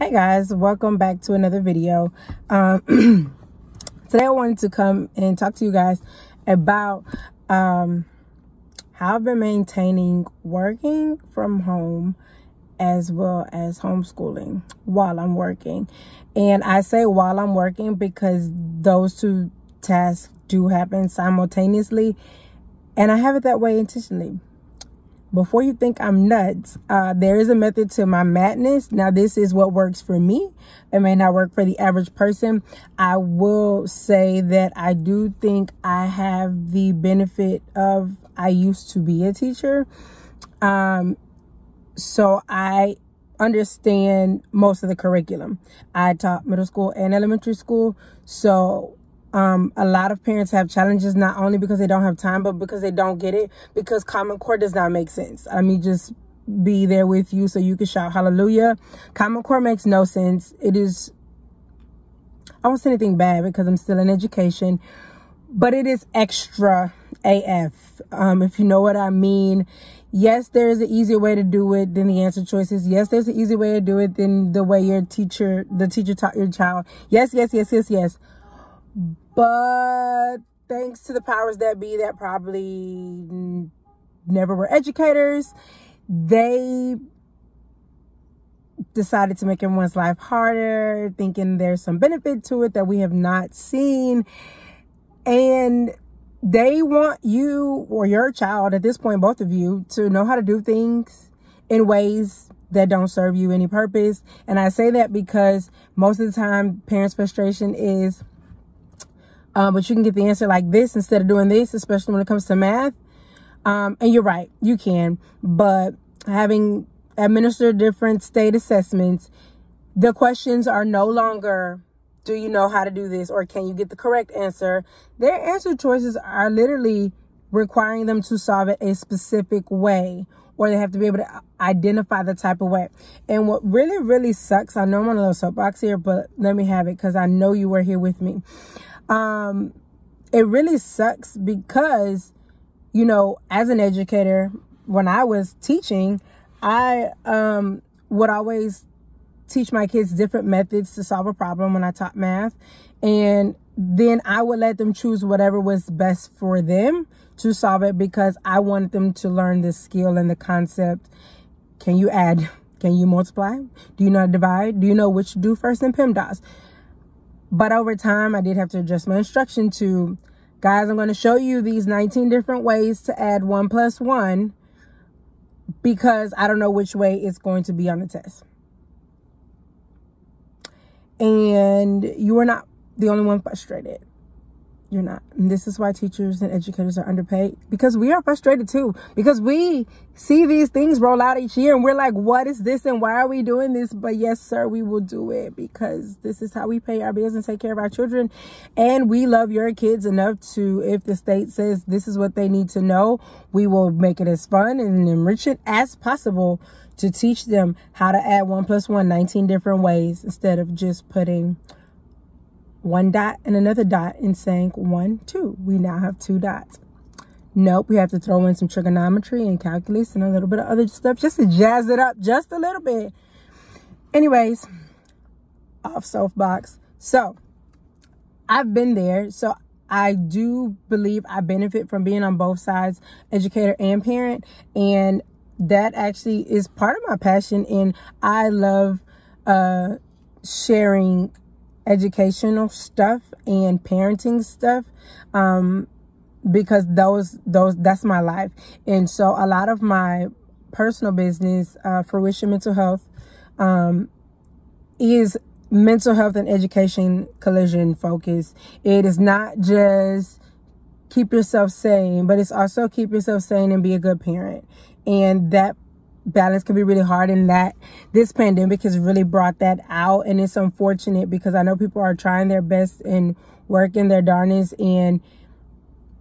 Hey guys, welcome back to another video. Today I wanted to come and talk to you guys about how I've been maintaining working from home as well as homeschooling while I'm working. And I say while I'm working because those two tasks do happen simultaneously, and I have it that way intentionally. Before you think I'm nuts, there is a method to my madness. Now, this is what works for me. It may not work for the average person. I will say that I do think I have the benefit of I used to be a teacher. So I understand most of the curriculum. I taught middle school and elementary school. So a lot of parents have challenges, not only because they don't have time, but because they don't get it, because Common Core does not make sense. I mean, just be there with you so you can shout hallelujah. Common Core makes no sense. It is, I won't say anything bad because I'm still in education, but it is extra AF, if you know what I mean. Yes, there is an easier way to do it than the answer choices. Yes, there's an easy way to do it than the way the teacher taught your child. Yes, yes, yes, yes, yes. But thanks to the powers that be that probably never were educators, they decided to make everyone's life harder, thinking there's some benefit to it that we have not seen. And they want you or your child, at this point, both of you, to know how to do things in ways that don't serve you any purpose. And I say that because most of the time parents' frustration is, but you can get the answer like this instead of doing this, especially when it comes to math. And you're right, you can. But having administered different state assessments, the questions are no longer, do you know how to do this? Or can you get the correct answer? Their answer choices are literally requiring them to solve it a specific way, or they have to be able to identify the type of way. And what really, really sucks, I know I'm on a little soapbox here, but let me have it because I know you were here with me. It really sucks because, you know, as an educator, when I was teaching, I would always teach my kids different methods to solve a problem when I taught math. And then I would let them choose whatever was best for them to solve it because I wanted them to learn the skill and the concept. Can you add? Can you multiply? Do you know how to divide? Do you know what you do first in PEMDAS? But over time, I did have to adjust my instruction to, guys, I'm going to show you these 19 different ways to add 1 plus 1 because I don't know which way it's going to be on the test. And you are not the only one frustrated. You're not. And this is why teachers and educators are underpaid, because we are frustrated too, because we see these things roll out each year and we're like, what is this and why are we doing this? But yes, sir, we will do it because this is how we pay our bills and take care of our children. And we love your kids enough to, if the state says this is what they need to know, we will make it as fun and enriching as possible to teach them how to add 1 plus 1 19 different ways instead of just putting one dot and another dot and saying 1, 2. We now have 2 dots. Nope, we have to throw in some trigonometry and calculus and a little bit of other stuff just to jazz it up just a little bit. Anyways, off soapbox. So I've been there. So I do believe I benefit from being on both sides, educator and parent. And that actually is part of my passion. And I love sharing educational stuff and parenting stuff, because that's my life. And so a lot of my personal business, Fruition Mental Health, is mental health and education collision focused. It is not just keep yourself sane, but it's also keep yourself sane and be a good parent. And that balance can be really hard, and that this pandemic has really brought that out. And it's unfortunate because I know people are trying their best and working their darnest, and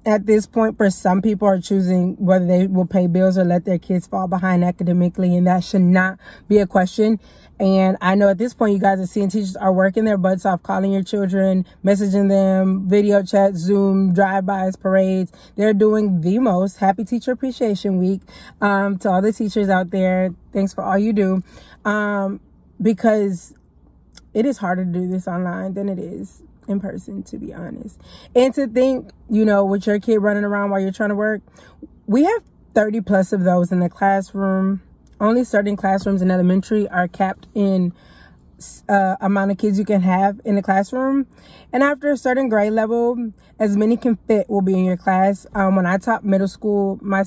at this point, for some people are choosing whether they will pay bills or let their kids fall behind academically, and that should not be a question. And I know at this point you guys are seeing teachers are working their butts off, calling your children, messaging them, video chat, Zoom, drive-bys, parades. They're doing the most. Happy Teacher Appreciation Week to all the teachers out there. Thanks for all you do. Because It is harder to do this online than it is in person, to be honest. And to think, you know, with your kid running around while you're trying to work, we have 30 plus of those in the classroom. Only certain classrooms in elementary are capped in amount of kids you can have in the classroom, and after a certain grade level, as many can fit will be in your class. When I taught middle school, my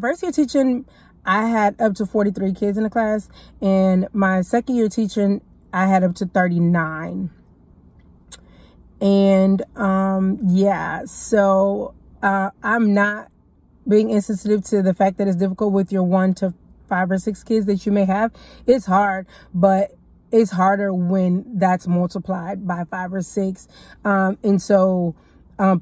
first year teaching, I had up to 43 kids in the class, and my second year teaching, I had up to 39. And yeah, so I'm not being insensitive to the fact that it's difficult with your 1 to 5 or 6 kids that you may have. It's hard, but it's harder when that's multiplied by 5 or 6. And so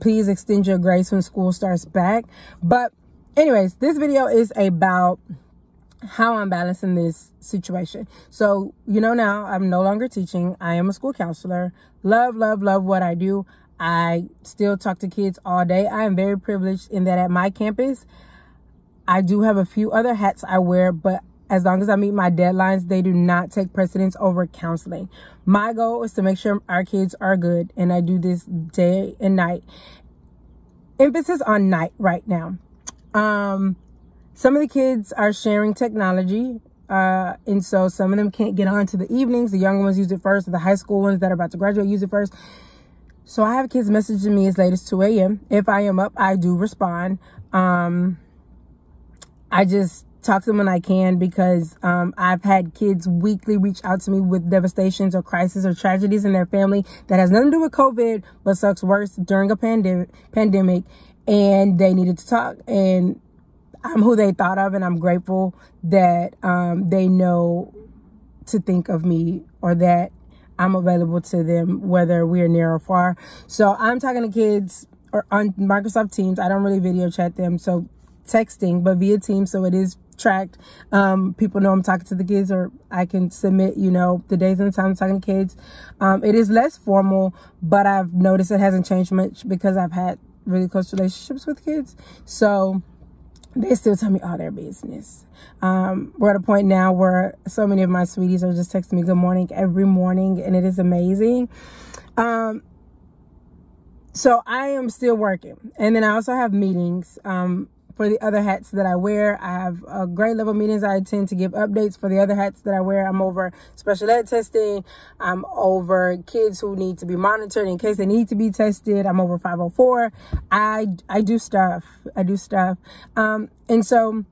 please extend your grace when school starts back. But anyways, this video is about how I'm balancing this situation. So, you know, now I'm no longer teaching. I am a school counselor. Love, love, love what I do. I still talk to kids all day. I am very privileged in that at my campus, I do have a few other hats I wear, but as long as I meet my deadlines, they do not take precedence over counseling. My goal is to make sure our kids are good, and I do this day and night. Emphasis on night right now. Some of the kids are sharing technology, and so some of them can't get on to the evenings. The young ones use it first. The high school ones that are about to graduate use it first. So I have kids messaging me as late as 2 a.m. If I am up, I do respond. I just talk to them when I can, because I've had kids weekly reach out to me with devastations or crises or tragedies in their family that has nothing to do with COVID, but sucks worse during a pandemic, and they needed to talk, and I'm who they thought of, and I'm grateful that they know to think of me, or that I'm available to them, whether we're near or far. So I'm talking to kids or on Microsoft Teams. I don't really video chat them, so texting, but via Teams, so it is tracked. People know I'm talking to the kids, or I can submit, you know, the days and the time I'm talking to kids. It is less formal, but I've noticed it hasn't changed much because I've had really close relationships with kids. So they still tell me all their business. We're at a point now where so many of my sweeties are just texting me good morning every morning, and it is amazing. So I am still working. And then I also have meetings. For the other hats that I wear, I have grade level meetings I attend to give updates. For the other hats that I wear, I'm over special ed testing. I'm over kids who need to be monitored in case they need to be tested. I'm over 504. I do stuff. I do stuff. And so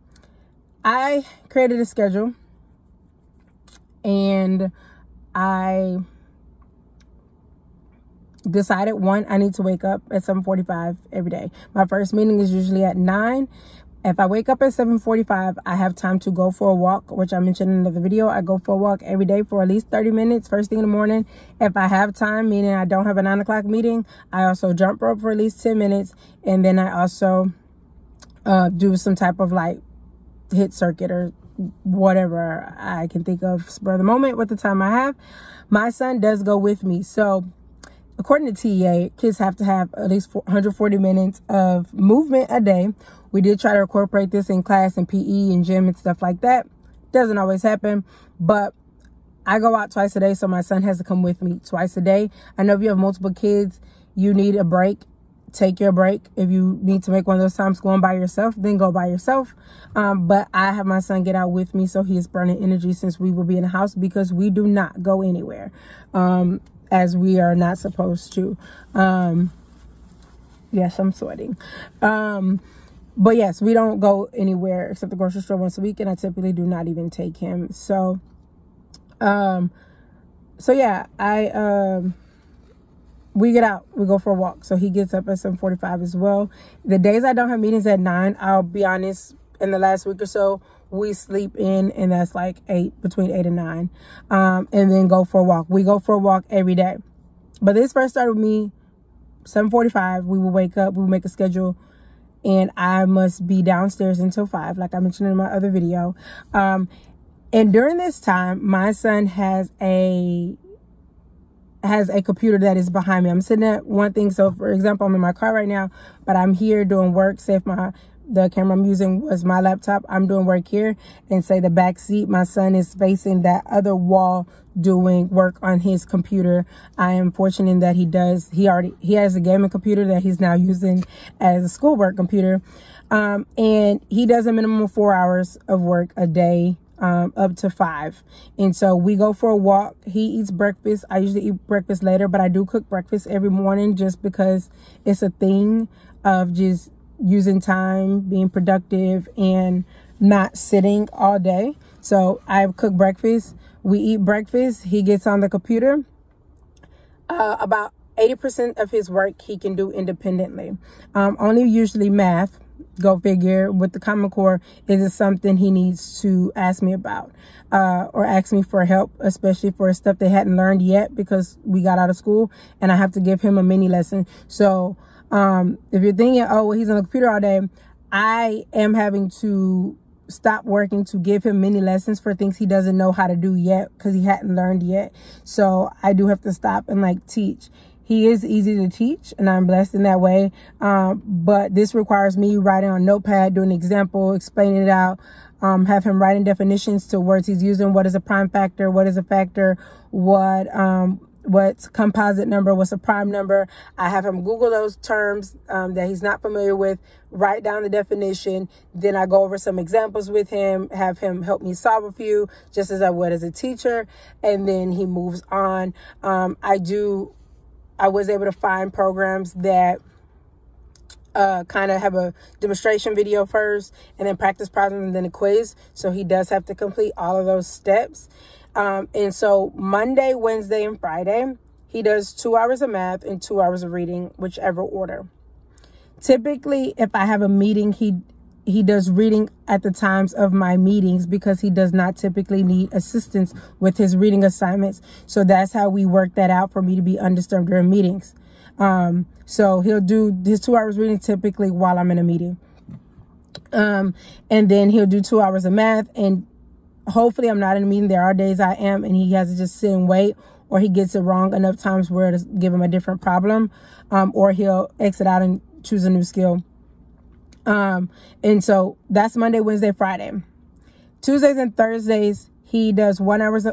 I created a schedule, and I decided, one, I need to wake up at 7:45 every day. My first meeting is usually at 9. If I wake up at 7:45, I have time to go for a walk, which I mentioned in another video. I go for a walk every day for at least 30 minutes first thing in the morning. If I have time, meaning I don't have a 9 o'clock meeting, I also jump rope for at least 10 minutes. And then I also do some type of like hit circuit or whatever I can think of for the moment with the time I have. My son does go with me. So according to TEA, kids have to have at least 140 minutes of movement a day. We did try to incorporate this in class and PE and gym and stuff like that. Doesn't always happen, but I go out twice a day, so my son has to come with me twice a day. I know if you have multiple kids, you need a break. Take your break. If you need to make one of those times going by yourself, then go by yourself. But I have my son get out with me, so he is burning energy since we will be in the house, because we do not go anywhere. As we are not supposed to. Yes, I'm sweating. But yes, we don't go anywhere except the grocery store once a week, and I typically do not even take him. So, yeah, we get out, we go for a walk. So he gets up at 7:45 as well. The days I don't have meetings at 9, I'll be honest, in the last week or so, we sleep in, and that's like between 8 and 9, and then go for a walk. We go for a walk every day. But this first started with me, 7:45, we will wake up, we will make a schedule, and I must be downstairs until 5, like I mentioned in my other video. And during this time, my son has a computer that is behind me. I'm sitting at one thing. So for example, I'm in my car right now, but I'm here doing work. Say if my the camera I'm using was my laptop. I'm doing work here, and say the back seat, my son is facing that other wall doing work on his computer. I am fortunate that he has a gaming computer that he's now using as a schoolwork computer. And he does a minimum of 4 hours of work a day, up to 5. And so we go for a walk. He eats breakfast. I usually eat breakfast later, but I do cook breakfast every morning just because it's a thing of just using time, being productive, and not sitting all day. So I cook breakfast. We eat breakfast. He gets on the computer. About 80% of his work he can do independently. Only usually math. Go figure. With the Common Core, is it something he needs to ask me about or ask me for help, especially for stuff they hadn't learned yet because we got out of school and I have to give him a mini lesson. So if you're thinking, oh, well, he's on the computer all day, I am having to stop working to give him mini lessons for things he doesn't know how to do yet because he hadn't learned yet. So I do have to stop and like teach. He is easy to teach, and I'm blessed in that way. But this requires me writing on notepad, doing an example, explaining it out, have him writing definitions to words he's using. What is a prime factor? What is a factor? What's composite number? What's a prime number? I have him Google those terms that he's not familiar with, write down the definition. Then I go over some examples with him, have him help me solve a few, just as I would as a teacher. And then he moves on. I was able to find programs that kind of have a demonstration video first and then practice problems and then a quiz. So he does have to complete all of those steps. And so Monday, Wednesday, and Friday, he does 2 hours of math and 2 hours of reading, whichever order. Typically, if I have a meeting, he does reading at the times of my meetings because he does not typically need assistance with his reading assignments. So that's how we work that out for me to be undisturbed during meetings. So he'll do his 2 hours reading typically while I'm in a meeting. And then he'll do 2 hours of math, and hopefully I'm not in a meeting. There are days I am, and he has to just sit and wait, or he gets it wrong enough times where to give him a different problem, or he'll exit out and choose a new skill. And so that's Monday, Wednesday, Friday. Tuesdays and Thursdays, he does 1 hour of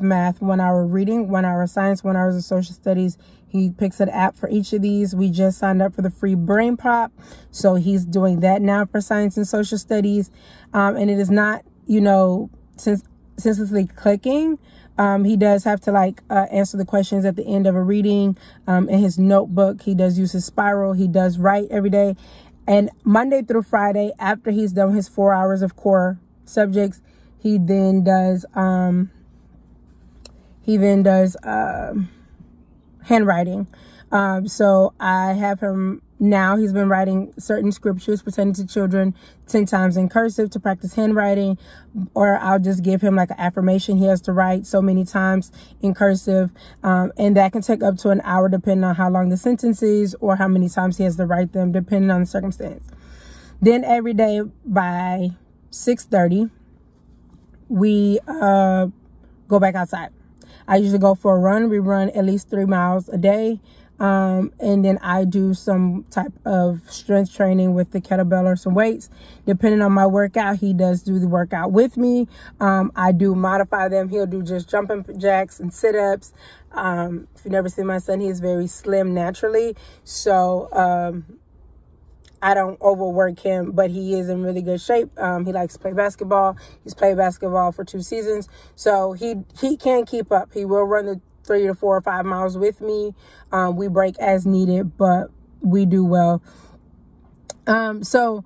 math, 1 hour of reading, 1 hour of science, 1 hour of social studies. He picks an app for each of these. We just signed up for the free BrainPop. So he's doing that now for science and social studies. And it is not, you know, senselessly clicking. He does have to answer the questions at the end of a reading in his notebook. He does use his spiral. He does write every day. And Monday through Friday, after he's done his 4 hours of core subjects, he then does handwriting. So I have him now. He's been writing certain scriptures pertaining to children 10 times in cursive to practice handwriting, or I'll just give him like an affirmation he has to write so many times in cursive. And that can take up to an hour depending on how long the sentence is or how many times he has to write them depending on the circumstance. Then every day by 6:30, we go back outside. I usually go for a run. We run at least 3 miles a day. And then I do some type of strength training with the kettlebell or some weights. Depending on my workout, he does do the workout with me. I do modify them. He'll do just jumping jacks and sit-ups. If you've never seen my son, he is very slim naturally. So I don't overwork him, but he is in really good shape. He likes to play basketball. He's played basketball for 2 seasons. So he can keep up. He will run the 3 to 4 or 5 miles with me. We break as needed, but we do well. So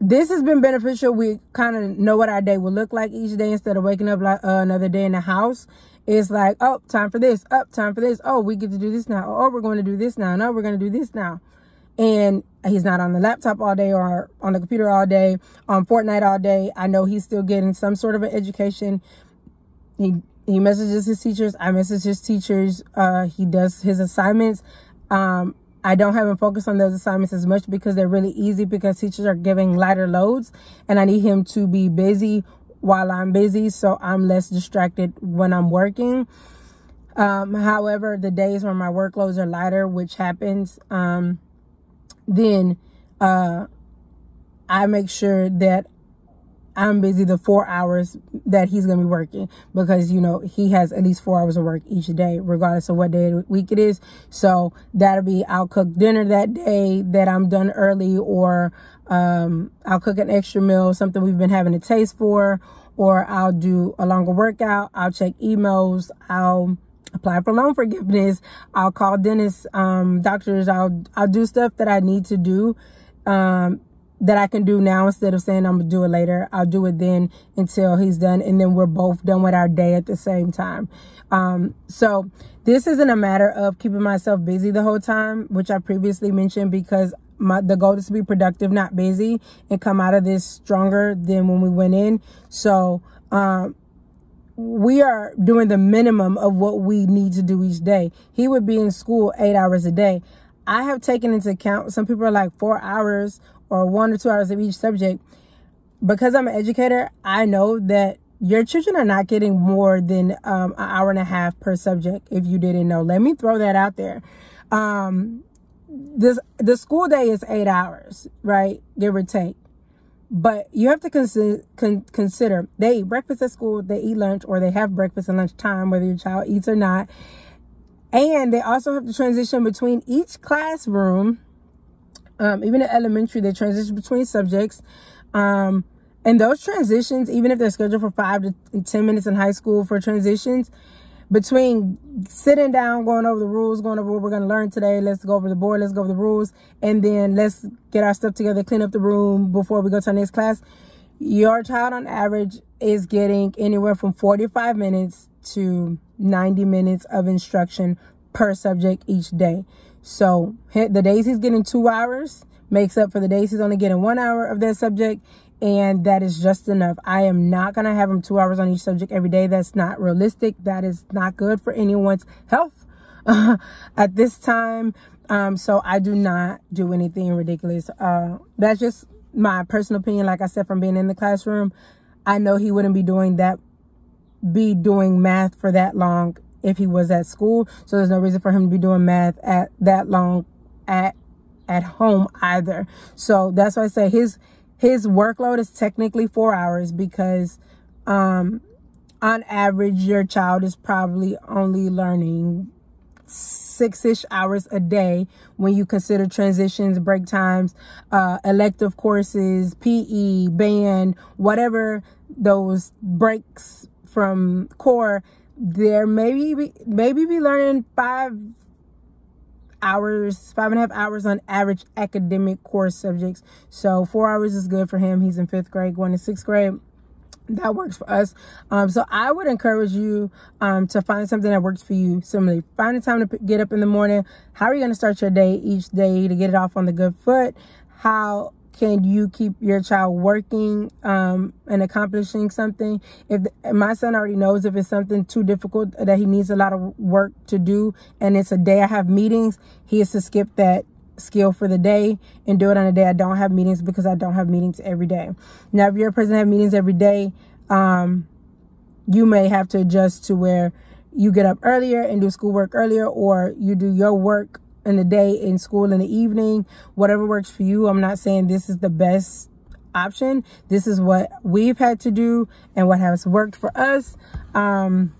this has been beneficial. We kind of know what our day will look like each day instead of waking up like another day in the house. It's like, oh, time for this, oh, time for this. Oh, we get to do this now. Oh, we're going to do this now. No, we're going to do this now. And he's not on the laptop all day or on the computer all day, on Fortnite all day. I know he's still getting some sort of an education. He messages his teachers. I message his teachers. He does his assignments. I don't have him focus on those assignments as much because they're really easy because teachers are giving lighter loads, and I need him to be busy while I'm busy so I'm less distracted when I'm working. However, the days when my workloads are lighter, which happens, then I make sure that I'm busy the 4 hours that he's going to be working, because, you know, he has at least 4 hours of work each day, regardless of what day of the week it is. So that'll be, I'll cook dinner that day that I'm done early, or I'll cook an extra meal, something we've been having a taste for, or I'll do a longer workout. I'll check emails. I'll apply for loan forgiveness. I'll call dentists, doctors. I'll do stuff that I need to do, that I can do now instead of saying I'm gonna do it later. I'll do it then until he's done, and then we're both done with our day at the same time. So this isn't a matter of keeping myself busy the whole time, which I previously mentioned, because the goal is to be productive, not busy, and come out of this stronger than when we went in. So we are doing the minimum of what we need to do each day. He would be in school 8 hours a day. I have taken into account, some people are like 4 hours or 1 or 2 hours of each subject. Because I'm an educator, I know that your children are not getting more than an hour and a half per subject, if you didn't know. Let me throw that out there. The school day is 8 hours, right? Give or take. But you have to consider, they eat breakfast at school, they eat lunch, or they have breakfast and lunch time, whether your child eats or not. And they also have to transition between each classroom. Even in elementary, they transition between subjects. And those transitions, even if they're scheduled for 5 to 10 minutes in high school for transitions, between sitting down, going over the rules, going over what we're going to learn today, let's go over the board, let's go over the rules, and then let's get our stuff together, clean up the room before we go to our next class. Your child on average is getting anywhere from 45 minutes to 90 minutes of instruction per subject each day. So the days he's getting 2 hours makes up for the days he's only getting 1 hour of that subject, and that is just enough. I am not going to have him 2 hours on each subject every day. That's not realistic. That is not good for anyone's health at this time. So I do not do anything ridiculous. That's just my personal opinion. Like I said, from being in the classroom, I know he wouldn't be doing that, be doing math for that long if he was at school. So there's no reason for him to be doing math at that long at home either. So that's why I say his workload is technically 4 hours, because on average, your child is probably only learning 6-ish hours a day when you consider transitions, break times, elective courses, PE, band, whatever those breaks from core. They're maybe be learning 5 and a half hours on average academic core subjects. So 4 hours is good for him. He's in 5th grade, going to 6th grade. That works for us. So I would encourage you to find something that works for you. Similarly, find a time to get up in the morning. How are you going to start your day each day to get it off on the good foot? How can you keep your child working and accomplishing something? If my son already knows if it's something too difficult that he needs a lot of work to do, and it's a day I have meetings, he is to skip that skill for the day and do it on a day I don't have meetings, because I don't have meetings every day. Now, if you're a person that has meetings every day, you may have to adjust to where you get up earlier and do schoolwork earlier, or you do your work in the day in school in the evening. Whatever works for you. I'm not saying this is the best option. This is what we've had to do and what has worked for us, and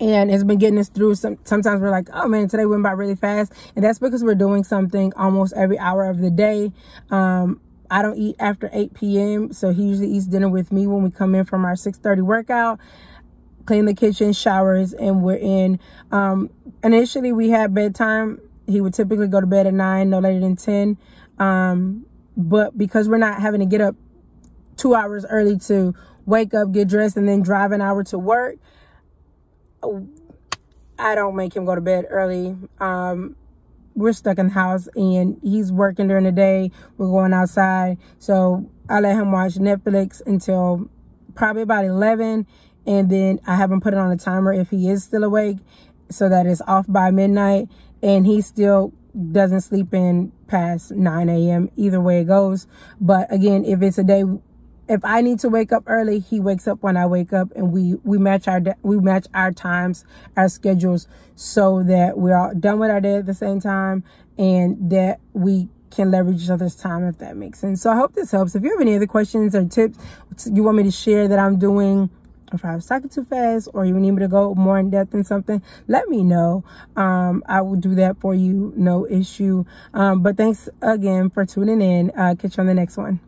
it's been getting us through. Sometimes we're like, oh man, today went by really fast, and that's because we're doing something almost every hour of the day. I don't eat after 8 p.m. so he usually eats dinner with me when we come in from our 6:30 workout, clean the kitchen, showers, and we're in. Initially we had bedtime. He would typically go to bed at 9, no later than 10. But because we're not having to get up 2 hours early to wake up, get dressed, and then drive an hour to work, I don't make him go to bed early. We're stuck in the house and he's working during the day. We're going outside. So I let him watch Netflix until probably about 11. And then I have him put it on a timer if he is still awake, so that it's off by midnight, and he still doesn't sleep in past 9 a.m. either way it goes. But again, if it's a day, if I need to wake up early, he wakes up when I wake up, and we match our times, our schedules, so that we're all done with our day at the same time, and that we can leverage each other's time, if that makes sense. So I hope this helps. If you have any other questions or tips you want me to share that I'm doing, if I was talking too fast or you need me to go more in depth in something, let me know. I will do that for you, no issue. But thanks again for tuning in. Catch you on the next one.